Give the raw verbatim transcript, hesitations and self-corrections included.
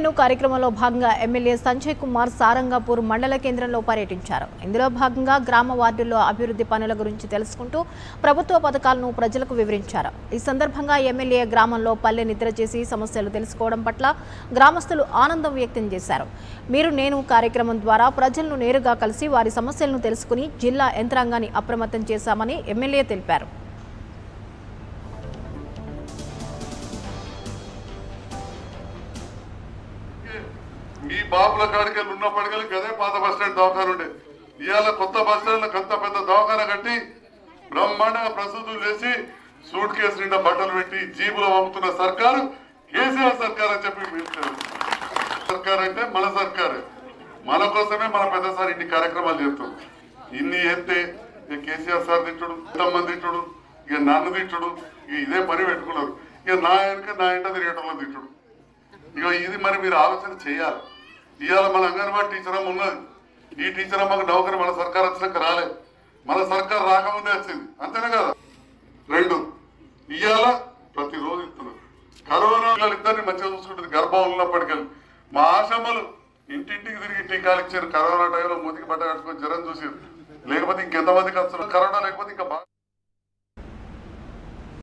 నేను కార్యక్రమంలో భాగంగా ఎమ్మెల్యే సంజయ్ కుమార్ సారంగపూర్ మండల కేంద్రంలో పర్యటించారు. ఇందులో భాగంగా గ్రామ వార్డుల్లో అభివృద్ధి పనుల గురించి తెలుసుకుంటూ ప్రభుత్వ పథకాలను ప్రజలకు వివరించారు. ఈ సందర్భంగా ఎమ్మెల్యే గ్రామంలో పల్లె నిద్ర చేసి సమస్యలు తెలుసుకోవడం పట్ల గ్రామస్తులు ఆనందం వ్యక్తం చేశారు. మీరు నేను కార్యక్రమం ద్వారా ప్రజలను నేరుగా కలిసి వారి సమస్యలను తెలుసుకుని జిల్లా యంత్రాంగాన్ని అప్రమత్తం చేశామని ఎమ్మెల్యే తెలిపారు. మీ బాబుల కాడికెళ్ళి ఉన్నప్పటికీ గదే పాత బస్ స్టాండ్ దవాఖాన ఉండేది. ఇవాళ కొత్త బస్ స్టాండ్లకు అంత పెద్ద దవాఖాన కట్టి బ్రహ్మాండంగా ప్రస్తుతం చేసి సూట్ కేసు నిండా బట్టలు పెట్టి జీబులో పంపుతున్న సర్కారు కేసీఆర్ సర్కార్ అని చెప్పి మీరు సర్కార్ అంటే మన సర్కారు, మన కోసమే మన పెద్దసారి ఇన్ని కార్యక్రమాలు చేస్తాం. ఇన్ని చేస్తే ఇక కేసీఆర్ సార్ తిట్టుడు, ఎంతమంది తిట్టుడు, ఇక నన్ను తిట్టుడు, ఇక ఇదే పని పెట్టుకున్నారు. ఇక నా వెనక నా ఇంట తిరిగేటోళ్ళ తిట్టుడు. ఇక ఇది మరి మీరు ఆలోచన చేయాలి. ఇవాళ మన అంగన్వాడీ టీచర్ అమ్మ ఉన్నది. ఈ టీచర్ అమ్మకు నౌకరి మన సర్కార్ వచ్చినాక రాలేదు, మన సర్కార్ రాకముందే వచ్చింది, అంతేనా కదా? రెండు ఇవాళ ప్రతిరోజు ఇస్తున్నారు. కరోనా ఇద్దరిని మంచిగా చూసుకుంటుంది. గర్భం ఉన్నప్పటికీ మా ఆశమ్మలు ఇంటింటికి తిరిగి టీకాలు ఇచ్చారు. కరోనా టైంలో మూతికి బట్ట కట్టుకొని జ్వరం చూసారు. లేకపోతే ఇంకెంతమందికి వస్తున్నారు కరోనా, లేకపోతే ఇంకా